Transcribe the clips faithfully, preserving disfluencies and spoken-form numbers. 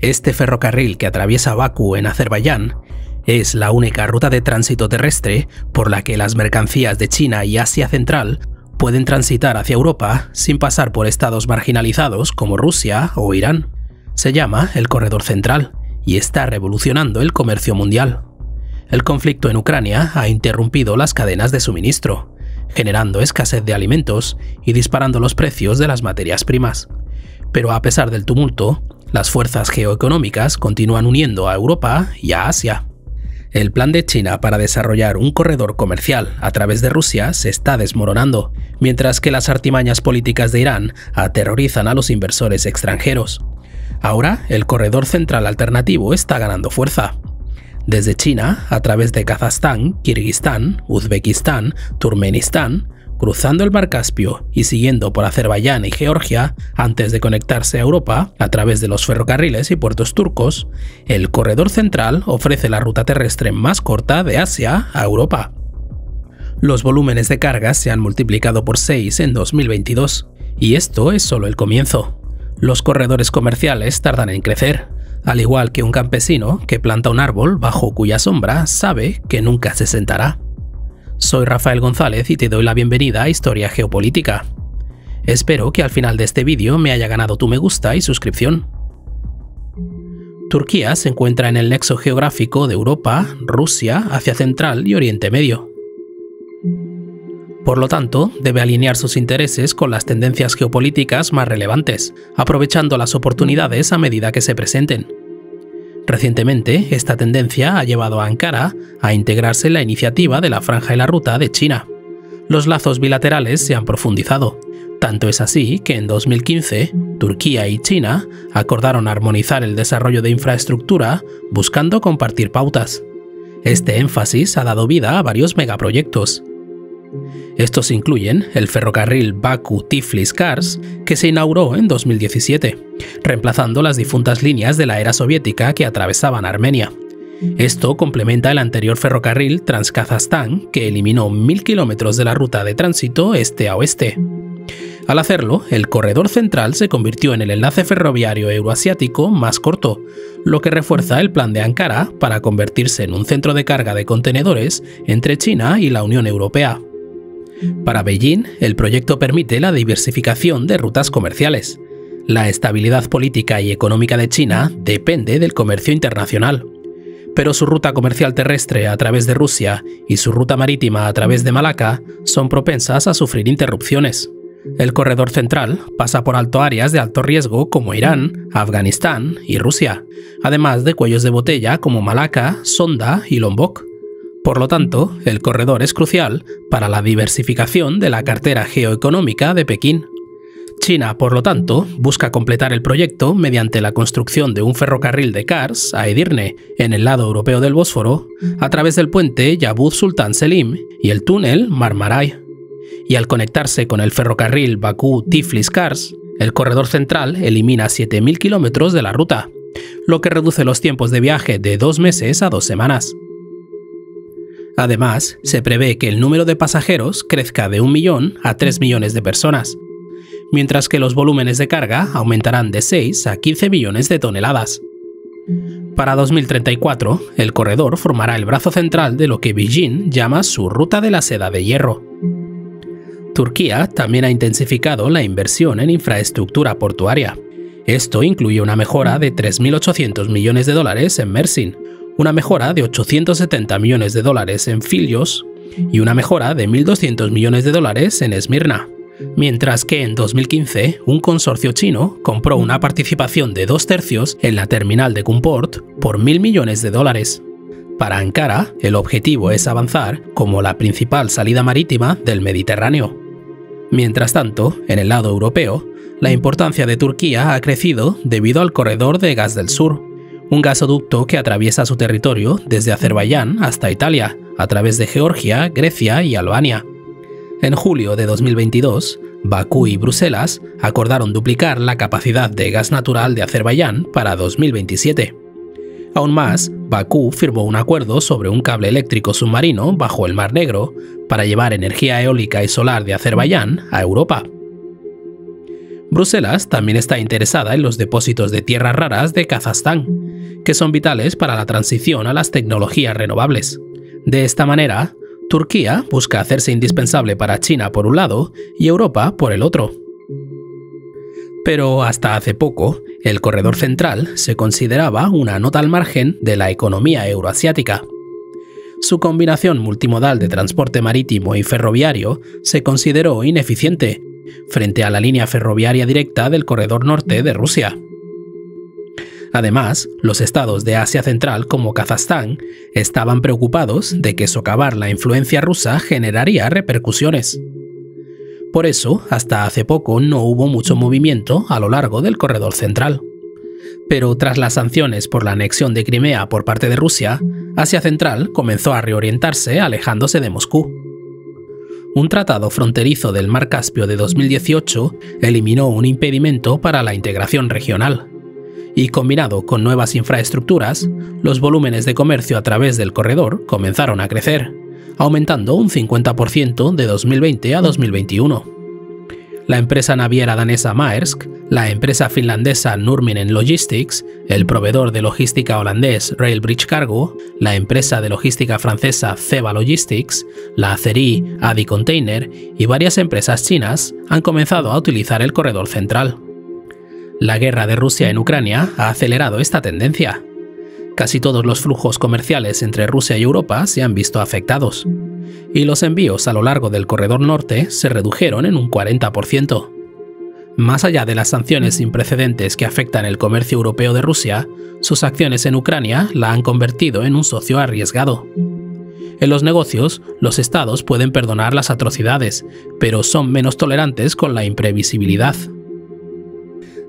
Este ferrocarril que atraviesa Bakú en Azerbaiyán es la única ruta de tránsito terrestre por la que las mercancías de China y Asia Central pueden transitar hacia Europa sin pasar por estados marginalizados como Rusia o Irán. Se llama el Corredor Central y está revolucionando el comercio mundial. El conflicto en Ucrania ha interrumpido las cadenas de suministro, generando escasez de alimentos y disparando los precios de las materias primas. Pero a pesar del tumulto, las fuerzas geoeconómicas continúan uniendo a Europa y a Asia. El plan de China para desarrollar un corredor comercial a través de Rusia se está desmoronando, mientras que las artimañas políticas de Irán aterrorizan a los inversores extranjeros. Ahora, el corredor central alternativo está ganando fuerza. Desde China, a través de Kazajstán, Kirguistán, Uzbekistán, Turkmenistán, cruzando el Mar Caspio y siguiendo por Azerbaiyán y Georgia, antes de conectarse a Europa a través de los ferrocarriles y puertos turcos, el Corredor Central ofrece la ruta terrestre más corta de Asia a Europa. Los volúmenes de cargas se han multiplicado por seis en dos mil veintidós, y esto es solo el comienzo. Los corredores comerciales tardan en crecer, al igual que un campesino que planta un árbol bajo cuya sombra sabe que nunca se sentará. Soy Rafael González y te doy la bienvenida a Historia Geopolítica. Espero que al final de este vídeo me haya ganado tu me gusta y suscripción. Turquía se encuentra en el nexo geográfico de Europa, Rusia, Asia Central y Oriente Medio. Por lo tanto, debe alinear sus intereses con las tendencias geopolíticas más relevantes, aprovechando las oportunidades a medida que se presenten. Recientemente, esta tendencia ha llevado a Ankara a integrarse en la iniciativa de la Franja y la Ruta de China. Los lazos bilaterales se han profundizado. Tanto es así que en dos mil quince, Turquía y China acordaron armonizar el desarrollo de infraestructura buscando compartir pautas. Este énfasis ha dado vida a varios megaproyectos. Estos incluyen el ferrocarril Baku-Tiflis-Kars, que se inauguró en dos mil diecisiete, reemplazando las difuntas líneas de la era soviética que atravesaban Armenia. Esto complementa el anterior ferrocarril Transkazastán, que eliminó mil kilómetros de la ruta de tránsito este a oeste. Al hacerlo, el corredor central se convirtió en el enlace ferroviario euroasiático más corto, lo que refuerza el plan de Ankara para convertirse en un centro de carga de contenedores entre China y la Unión Europea. Para Beijing, el proyecto permite la diversificación de rutas comerciales. La estabilidad política y económica de China depende del comercio internacional, pero su ruta comercial terrestre a través de Rusia y su ruta marítima a través de Malaca son propensas a sufrir interrupciones. El corredor central pasa por alto áreas de alto riesgo como Irán, Afganistán y Rusia, además de cuellos de botella como Malaca, Sonda y Lombok. Por lo tanto, el corredor es crucial para la diversificación de la cartera geoeconómica de Pekín. China, por lo tanto, busca completar el proyecto mediante la construcción de un ferrocarril de Kars a Edirne, en el lado europeo del Bósforo, a través del puente Yavuz Sultan Selim y el túnel Marmaray. Y al conectarse con el ferrocarril Bakú-Tiflis-Kars, el corredor central elimina siete mil kilómetros de la ruta, lo que reduce los tiempos de viaje de dos meses a dos semanas. Además, se prevé que el número de pasajeros crezca de un millón a tres millones de personas, mientras que los volúmenes de carga aumentarán de seis a quince millones de toneladas. Para dos mil treinta y cuatro, el corredor formará el brazo central de lo que Beijing llama su Ruta de la Seda de Hierro. Turquía también ha intensificado la inversión en infraestructura portuaria. Esto incluye una mejora de tres mil ochocientos millones de dólares en Mersin, una mejora de ochocientos setenta millones de dólares en Filios y una mejora de mil doscientos millones de dólares en Esmirna. Mientras que en dos mil quince, un consorcio chino compró una participación de dos tercios en la terminal de Kumport por mil millones de dólares. Para Ankara, el objetivo es avanzar como la principal salida marítima del Mediterráneo. Mientras tanto, en el lado europeo, la importancia de Turquía ha crecido debido al Corredor de Gas del Sur, un gasoducto que atraviesa su territorio desde Azerbaiyán hasta Italia, a través de Georgia, Grecia y Albania. En julio de dos mil veintidós, Bakú y Bruselas acordaron duplicar la capacidad de gas natural de Azerbaiyán para dos mil veintisiete. Aún más, Bakú firmó un acuerdo sobre un cable eléctrico submarino bajo el Mar Negro para llevar energía eólica y solar de Azerbaiyán a Europa. Bruselas también está interesada en los depósitos de tierras raras de Kazajstán, que son vitales para la transición a las tecnologías renovables. De esta manera, Turquía busca hacerse indispensable para China por un lado y Europa por el otro. Pero hasta hace poco, el Corredor Central se consideraba una nota al margen de la economía euroasiática. Su combinación multimodal de transporte marítimo y ferroviario se consideró ineficiente, frente a la línea ferroviaria directa del Corredor Norte de Rusia. Además, los estados de Asia Central como Kazajstán estaban preocupados de que socavar la influencia rusa generaría repercusiones. Por eso, hasta hace poco no hubo mucho movimiento a lo largo del Corredor Central. Pero tras las sanciones por la anexión de Crimea por parte de Rusia, Asia Central comenzó a reorientarse alejándose de Moscú. Un tratado fronterizo del Mar Caspio de dos mil dieciocho eliminó un impedimento para la integración regional. Y combinado con nuevas infraestructuras, los volúmenes de comercio a través del corredor comenzaron a crecer, aumentando un cincuenta por ciento de dos mil veinte a dos mil veintiuno. La empresa naviera danesa Maersk, la empresa finlandesa Nurminen Logistics, el proveedor de logística holandés Railbridge Cargo, la empresa de logística francesa Ceva Logistics, la azerí Adi Container y varias empresas chinas han comenzado a utilizar el corredor central. La guerra de Rusia en Ucrania ha acelerado esta tendencia. Casi todos los flujos comerciales entre Rusia y Europa se han visto afectados, y los envíos a lo largo del corredor norte se redujeron en un cuarenta por ciento. Más allá de las sanciones sin precedentes que afectan el comercio europeo de Rusia, sus acciones en Ucrania la han convertido en un socio arriesgado. En los negocios, los estados pueden perdonar las atrocidades, pero son menos tolerantes con la imprevisibilidad.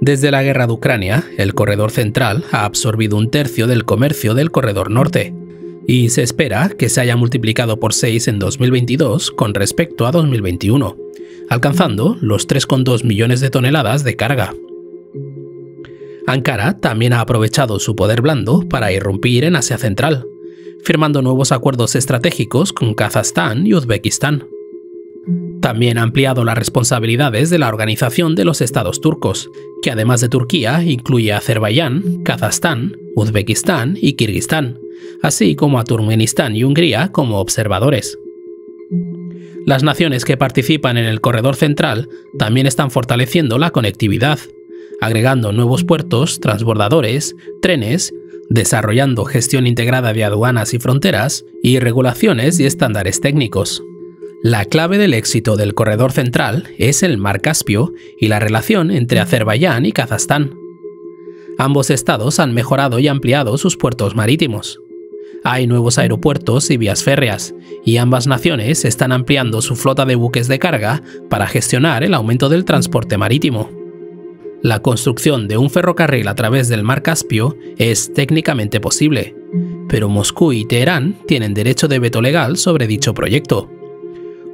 Desde la guerra de Ucrania, el Corredor Central ha absorbido un tercio del comercio del Corredor Norte, y se espera que se haya multiplicado por seis en dos mil veintidós con respecto a dos mil veintiuno, alcanzando los tres coma dos millones de toneladas de carga. Ankara también ha aprovechado su poder blando para irrumpir en Asia Central, firmando nuevos acuerdos estratégicos con Kazajstán y Uzbekistán. También ha ampliado las responsabilidades de la Organización de los Estados Turcos, que además de Turquía incluye a Azerbaiyán, Kazajstán, Uzbekistán y Kirguistán, así como a Turkmenistán y Hungría como observadores. Las naciones que participan en el Corredor Central también están fortaleciendo la conectividad, agregando nuevos puertos, transbordadores, trenes, desarrollando gestión integrada de aduanas y fronteras, y regulaciones y estándares técnicos. La clave del éxito del Corredor Central es el Mar Caspio y la relación entre Azerbaiyán y Kazajstán. Ambos estados han mejorado y ampliado sus puertos marítimos. Hay nuevos aeropuertos y vías férreas, y ambas naciones están ampliando su flota de buques de carga para gestionar el aumento del transporte marítimo. La construcción de un ferrocarril a través del Mar Caspio es técnicamente posible, pero Moscú y Teherán tienen derecho de veto legal sobre dicho proyecto.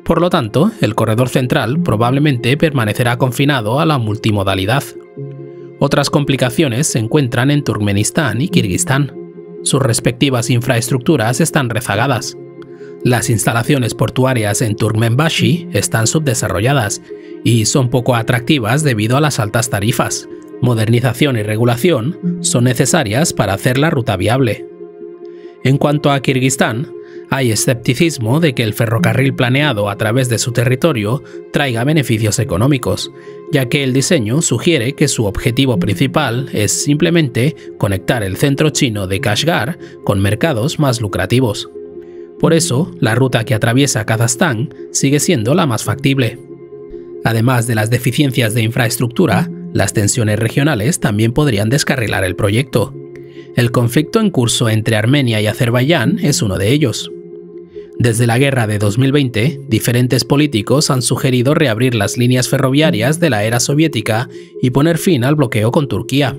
Por lo tanto, el Corredor Central probablemente permanecerá confinado a la multimodalidad. Otras complicaciones se encuentran en Turkmenistán y Kirguistán. Sus respectivas infraestructuras están rezagadas. Las instalaciones portuarias en Turkmenbashi están subdesarrolladas y son poco atractivas debido a las altas tarifas. Modernización y regulación son necesarias para hacer la ruta viable. En cuanto a Kirguistán, hay escepticismo de que el ferrocarril planeado a través de su territorio traiga beneficios económicos, ya que el diseño sugiere que su objetivo principal es simplemente conectar el centro chino de Kashgar con mercados más lucrativos. Por eso, la ruta que atraviesa Kazajstán sigue siendo la más factible. Además de las deficiencias de infraestructura, las tensiones regionales también podrían descarrilar el proyecto. El conflicto en curso entre Armenia y Azerbaiyán es uno de ellos. Desde la guerra de dos mil veinte, diferentes políticos han sugerido reabrir las líneas ferroviarias de la era soviética y poner fin al bloqueo con Turquía.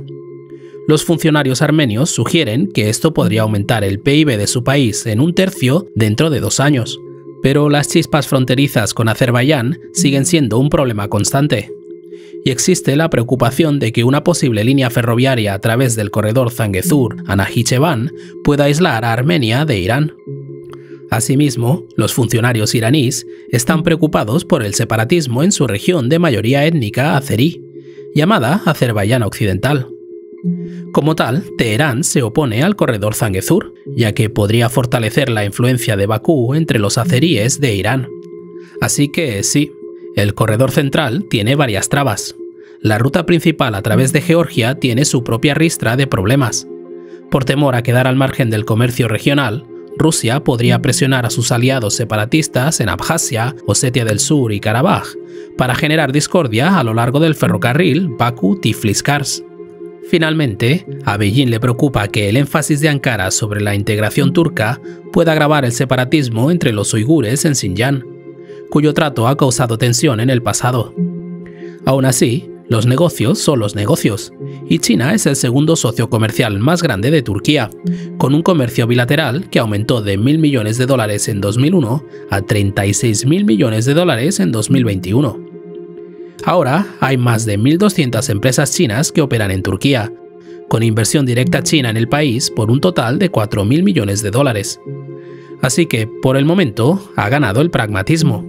Los funcionarios armenios sugieren que esto podría aumentar el P I B de su país en un tercio dentro de dos años, pero las chispas fronterizas con Azerbaiyán siguen siendo un problema constante. Y existe la preocupación de que una posible línea ferroviaria a través del corredor Zangezur a Najichevan pueda aislar a Armenia de Irán. Asimismo, los funcionarios iraníes están preocupados por el separatismo en su región de mayoría étnica azerí, llamada Azerbaiyán Occidental. Como tal, Teherán se opone al corredor Zangezur, ya que podría fortalecer la influencia de Bakú entre los azeríes de Irán. Así que sí, el corredor central tiene varias trabas. La ruta principal a través de Georgia tiene su propia ristra de problemas. Por temor a quedar al margen del comercio regional, Rusia podría presionar a sus aliados separatistas en Abjasia, Osetia del Sur y Karabaj para generar discordia a lo largo del ferrocarril Baku-Tiflis-Kars. Finalmente, a Beijing le preocupa que el énfasis de Ankara sobre la integración turca pueda agravar el separatismo entre los uigures en Xinjiang, cuyo trato ha causado tensión en el pasado. Aún así, los negocios son los negocios, y China es el segundo socio comercial más grande de Turquía, con un comercio bilateral que aumentó de mil millones de dólares en dos mil uno a treinta y seis mil millones de dólares en dos mil veintiuno. Ahora hay más de mil doscientas empresas chinas que operan en Turquía, con inversión directa china en el país por un total de cuatro mil millones de dólares. Así que, por el momento, ha ganado el pragmatismo.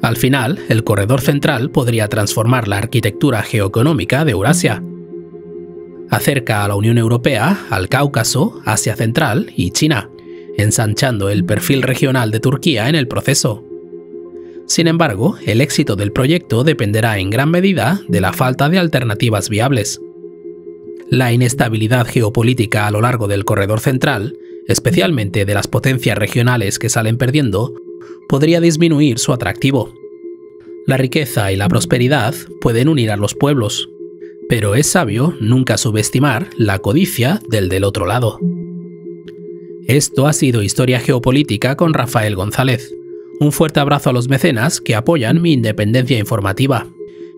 Al final, el corredor central podría transformar la arquitectura geoeconómica de Eurasia. Acerca a la Unión Europea, al Cáucaso, Asia Central y China, ensanchando el perfil regional de Turquía en el proceso. Sin embargo, el éxito del proyecto dependerá en gran medida de la falta de alternativas viables. La inestabilidad geopolítica a lo largo del corredor central, especialmente de las potencias regionales que salen perdiendo, podría disminuir su atractivo. La riqueza y la prosperidad pueden unir a los pueblos, pero es sabio nunca subestimar la codicia del del otro lado. Esto ha sido Historia Geopolítica con Rafael González. Un fuerte abrazo a los mecenas que apoyan mi independencia informativa.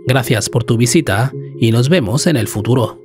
Gracias por tu visita y nos vemos en el futuro.